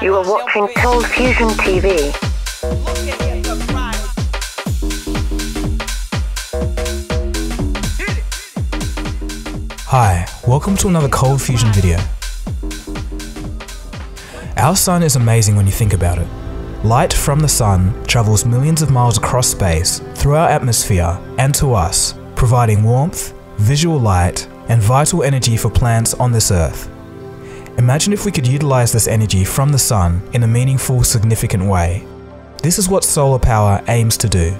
You are watching ColdFusion TV. Hi, welcome to another ColdFusion video. Our sun is amazing when you think about it. Light from the sun travels millions of miles across space, through our atmosphere, and to us, providing warmth, visual light, and vital energy for plants on this earth. Imagine if we could utilize this energy from the sun in a meaningful, significant way. This is what solar power aims to do.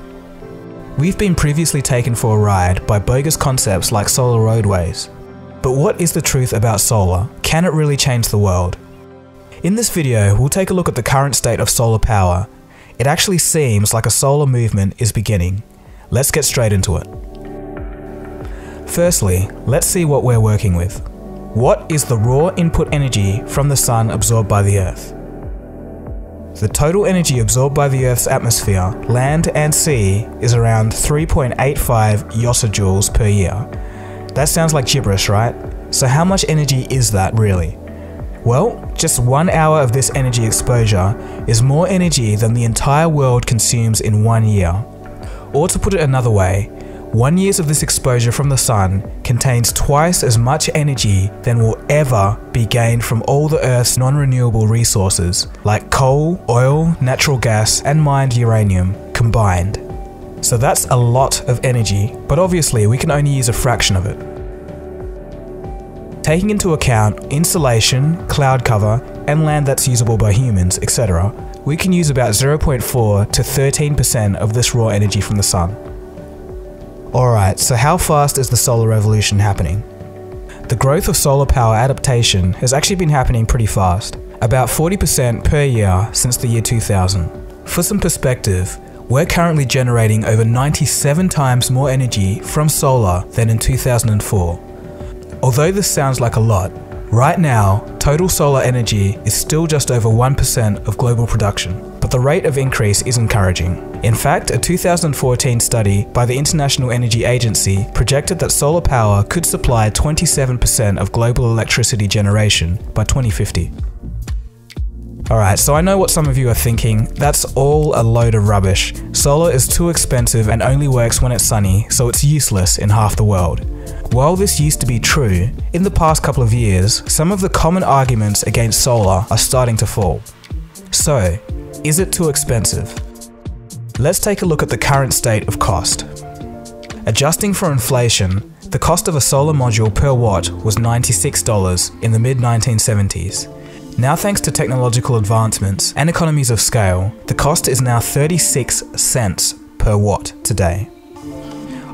We've been previously taken for a ride by bogus concepts like solar roadways. But what is the truth about solar? Can it really change the world? In this video, we'll take a look at the current state of solar power. It actually seems like a solar movement is beginning. Let's get straight into it. Firstly, let's see what we're working with. What is the raw input energy from the sun absorbed by the Earth? The total energy absorbed by the Earth's atmosphere, land and sea is around 3.85 yottajoules per year. That sounds like gibberish, right? So how much energy is that really? Well, just 1 hour of this energy exposure is more energy than the entire world consumes in 1 year. Or to put it another way, 1 year of this exposure from the sun contains twice as much energy than will ever be gained from all the Earth's non-renewable resources like coal, oil, natural gas, and mined uranium combined. So that's a lot of energy, but obviously we can only use a fraction of it. Taking into account insulation, cloud cover, and land that's usable by humans, etc., we can use about 0.4 to 13% of this raw energy from the sun. Alright, so how fast is the solar revolution happening? The growth of solar power adaptation has actually been happening pretty fast, about 40% per year since the year 2000. For some perspective, we're currently generating over 97 times more energy from solar than in 2004. Although this sounds like a lot, right now, total solar energy is still just over 1% of global production, but the rate of increase is encouraging. In fact, a 2014 study by the International Energy Agency projected that solar power could supply 27% of global electricity generation by 2050. Alright, so I know what some of you are thinking, that's all a load of rubbish. Solar is too expensive and only works when it's sunny, so it's useless in half the world. While this used to be true, in the past couple of years, some of the common arguments against solar are starting to fall. So, is it too expensive? Let's take a look at the current state of cost. Adjusting for inflation, the cost of a solar module per watt was $96 in the mid-1970s. Now, thanks to technological advancements and economies of scale, the cost is now 36 cents per watt today.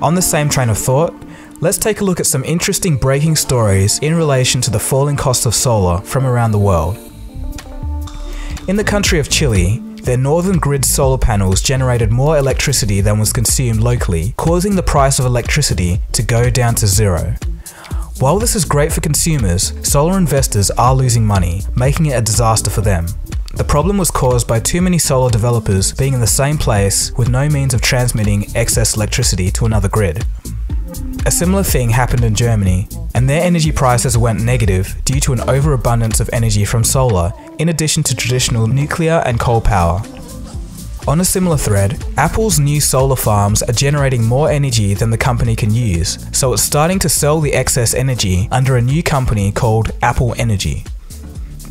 On the same train of thought, let's take a look at some interesting breaking stories in relation to the falling cost of solar from around the world. In the country of Chile, their northern grid solar panels generated more electricity than was consumed locally, causing the price of electricity to go down to zero. While this is great for consumers, solar investors are losing money, making it a disaster for them. The problem was caused by too many solar developers being in the same place with no means of transmitting excess electricity to another grid. A similar thing happened in Germany, and their energy prices went negative due to an overabundance of energy from solar, in addition to traditional nuclear and coal power. On a similar thread, Apple's new solar farms are generating more energy than the company can use, so it's starting to sell the excess energy under a new company called Apple Energy.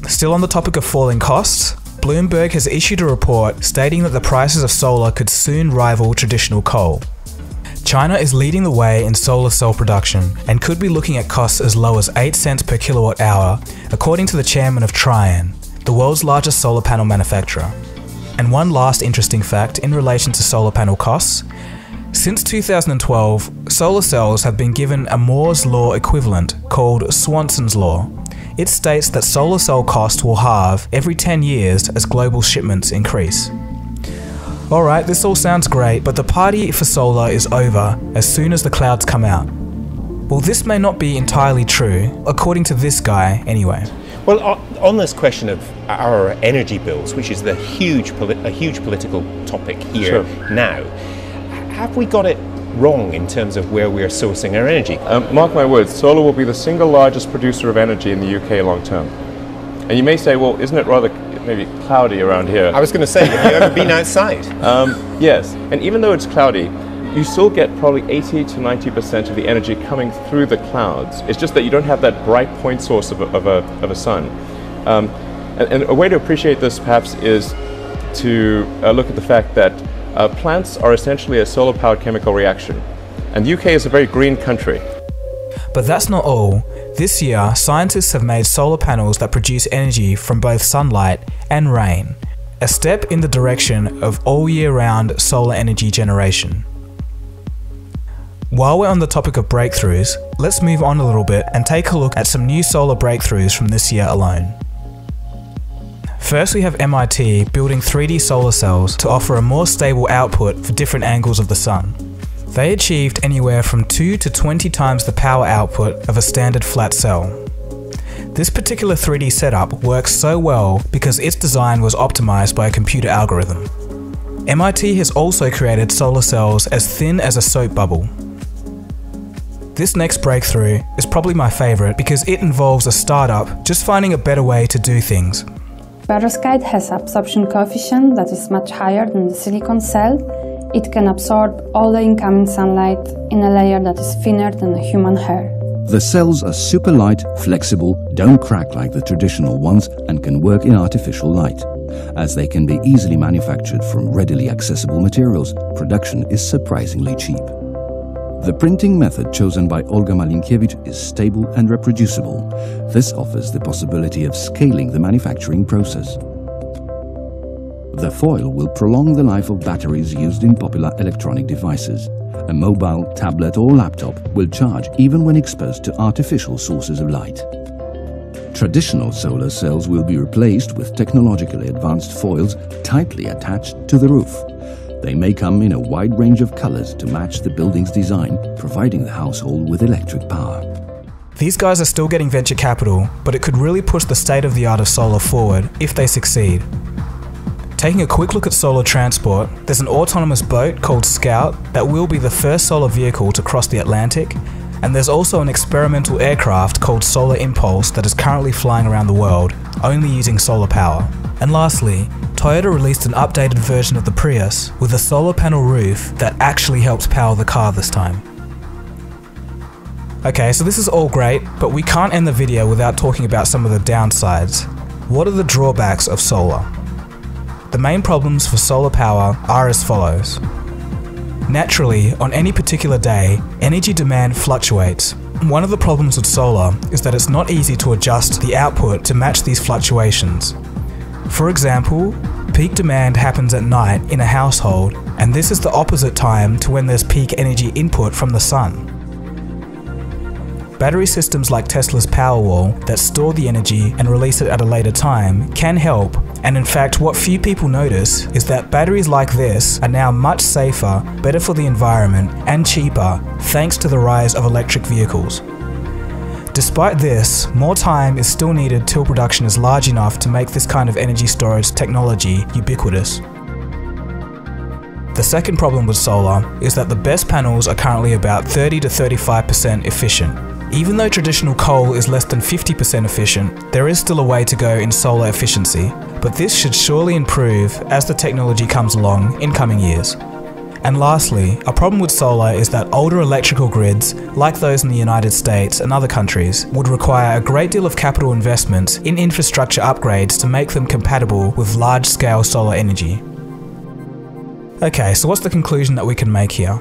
Still on the topic of falling costs, Bloomberg has issued a report stating that the prices of solar could soon rival traditional coal. China is leading the way in solar cell production and could be looking at costs as low as 8 cents per kilowatt hour, according to the chairman of Trian, the world's largest solar panel manufacturer. And one last interesting fact in relation to solar panel costs. Since 2012, solar cells have been given a Moore's law equivalent called Swanson's law. It states that solar cell costs will halve every 10 years as global shipments increase. Alright, this all sounds great, but the party for solar is over as soon as the clouds come out. Well, this may not be entirely true, according to this guy anyway. Well, on this question of our energy bills, which is a huge political topic here now, have we got it wrong in terms of where we are sourcing our energy? Mark my words, solar will be the single largest producer of energy in the UK long term. And you may say, well, isn't it rather maybe cloudy around here. I was going to say, have you ever been outside? Yes, and even though it's cloudy, you still get probably 80 to 90% of the energy coming through the clouds. It's just that you don't have that bright point source of a sun. And a way to appreciate this perhaps is to look at the fact that plants are essentially a solar-powered chemical reaction. And the UK is a very green country. But that's not all. This year, scientists have made solar panels that produce energy from both sunlight and rain, a step in the direction of all year-round solar energy generation. While we're on the topic of breakthroughs, let's move on a little bit and take a look at some new solar breakthroughs from this year alone. First, we have MIT building 3D solar cells to offer a more stable output for different angles of the sun. They achieved anywhere from 2 to 20 times the power output of a standard flat cell. This particular 3D setup works so well because its design was optimized by a computer algorithm. MIT has also created solar cells as thin as a soap bubble. This next breakthrough is probably my favorite because it involves a startup just finding a better way to do things. Perovskite has absorption coefficient that is much higher than the silicon cell. It can absorb all the incoming sunlight in a layer that is thinner than a human hair. The cells are super light, flexible, don't crack like the traditional ones, and can work in artificial light. As they can be easily manufactured from readily accessible materials, production is surprisingly cheap. The printing method chosen by Olga Malinkiewicz is stable and reproducible. This offers the possibility of scaling the manufacturing process. The foil will prolong the life of batteries used in popular electronic devices. A mobile, tablet or laptop will charge even when exposed to artificial sources of light. Traditional solar cells will be replaced with technologically advanced foils tightly attached to the roof. They may come in a wide range of colors to match the building's design, providing the household with electric power. These guys are still getting venture capital, but it could really push the state of the art of solar forward if they succeed. Taking a quick look at solar transport, there's an autonomous boat called Scout that will be the first solar vehicle to cross the Atlantic, and there's also an experimental aircraft called Solar Impulse that is currently flying around the world, only using solar power. And lastly, Toyota released an updated version of the Prius with a solar panel roof that actually helps power the car this time. Okay, so this is all great, but we can't end the video without talking about some of the downsides. What are the drawbacks of solar? The main problems for solar power are as follows. Naturally, on any particular day, energy demand fluctuates. One of the problems with solar is that it's not easy to adjust the output to match these fluctuations. For example, peak demand happens at night in a household, and this is the opposite time to when there's peak energy input from the sun. Battery systems like Tesla's Powerwall that store the energy and release it at a later time can help, and in fact what few people notice is that batteries like this are now much safer, better for the environment and cheaper thanks to the rise of electric vehicles. Despite this, more time is still needed till production is large enough to make this kind of energy storage technology ubiquitous. The second problem with solar is that the best panels are currently about 30 to 35% efficient. Even though traditional coal is less than 50% efficient, there is still a way to go in solar efficiency, but this should surely improve as the technology comes along in coming years. And lastly, a problem with solar is that older electrical grids, like those in the United States and other countries, would require a great deal of capital investment in infrastructure upgrades to make them compatible with large-scale solar energy. Okay, so what's the conclusion that we can make here?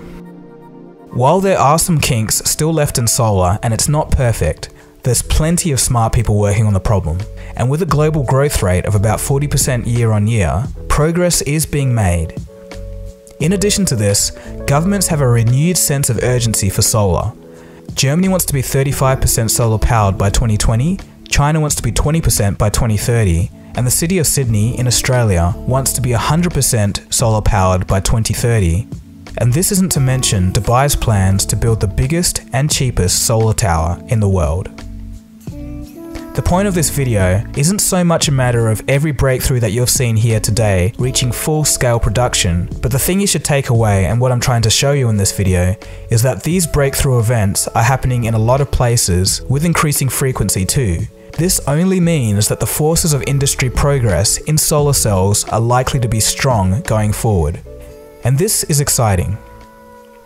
While there are some kinks still left in solar and it's not perfect, there's plenty of smart people working on the problem. And with a global growth rate of about 40% year on year, progress is being made. In addition to this, governments have a renewed sense of urgency for solar. Germany wants to be 35% solar powered by 2020, China wants to be 20% by 2030, and the city of Sydney in Australia wants to be 100% solar powered by 2030. And this isn't to mention Dubai's plans to build the biggest and cheapest solar tower in the world. The point of this video isn't so much a matter of every breakthrough that you've seen here today reaching full-scale production, but the thing you should take away and what I'm trying to show you in this video is that these breakthrough events are happening in a lot of places with increasing frequency too, This only means that the forces of industry progress in solar cells are likely to be strong going forward. And this is exciting.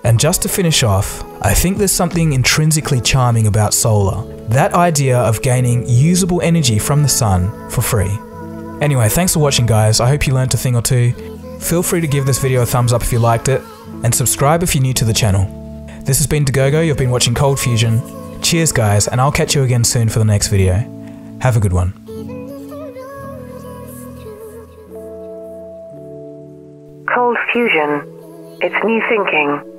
And just to finish off, I think there's something intrinsically charming about solar. That idea of gaining usable energy from the sun for free. Anyway, thanks for watching guys, I hope you learnt a thing or two. Feel free to give this video a thumbs up if you liked it, and subscribe if you're new to the channel. This has been Dagogo, you've been watching ColdFusion. Cheers guys, and I'll catch you again soon for the next video. Have a good one. ColdFusion. It's new thinking.